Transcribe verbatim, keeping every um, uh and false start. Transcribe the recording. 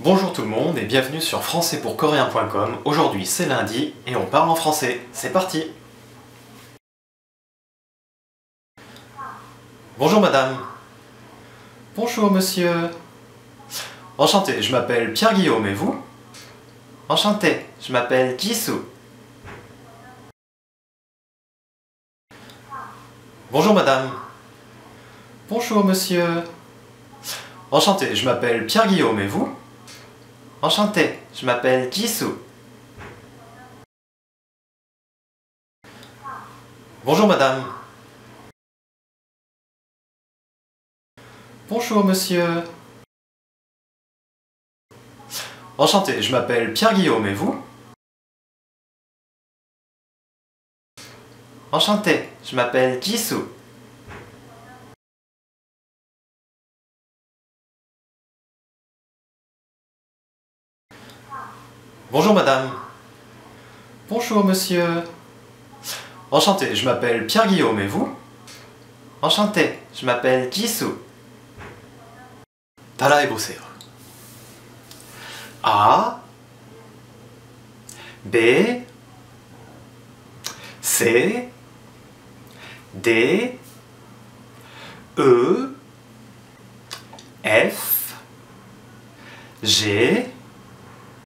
Bonjour tout le monde et bienvenue sur français pour coréen point com. Aujourd'hui c'est lundi et on parle en français. C'est parti! Bonjour madame. Bonjour monsieur. Enchanté, je m'appelle Pierre-Guillaume et vous? Enchanté, je m'appelle Jisoo. Bonjour madame. Bonjour monsieur. Enchanté, je m'appelle Pierre-Guillaume et vous? Enchanté, je m'appelle Jisoo. Bonjour madame. Bonjour monsieur. Enchanté, je m'appelle Pierre-Guillaume et vous? Enchanté, je m'appelle Jisoo. Bonjour madame. Bonjour monsieur. Enchanté, je m'appelle Pierre-Guillaume et vous? Enchanté, je m'appelle Jisoo. 따라해보세요. A B C D E F G